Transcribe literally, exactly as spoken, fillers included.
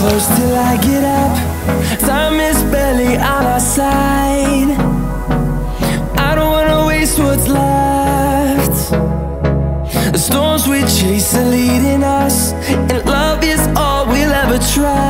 close till I get up. Time is barely on our side. I don't wanna waste what's left. The storms we chase are leading us, and love is all we'll ever try.